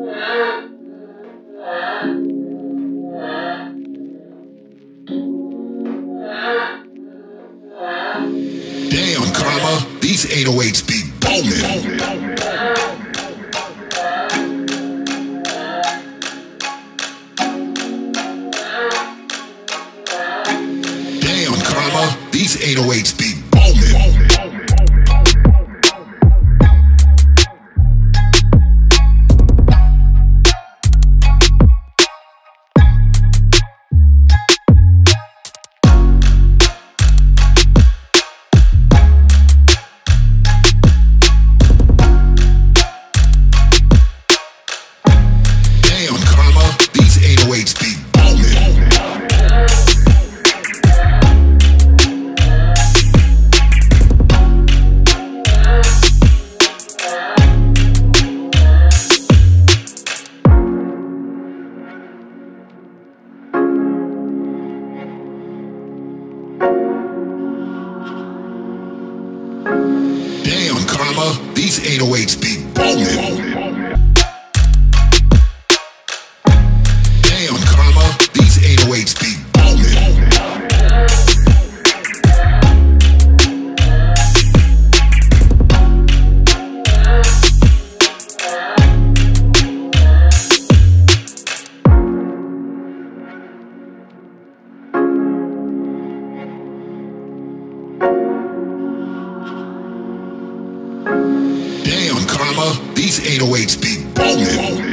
Damn, Karma, these 808s be booming. These 808s be booming. Damn, Karma, these 808s be booming. Damn, Karma, these 808s be booming. Damn, Karma, these 808s be booming. Damn, Karma, these 808s be booming.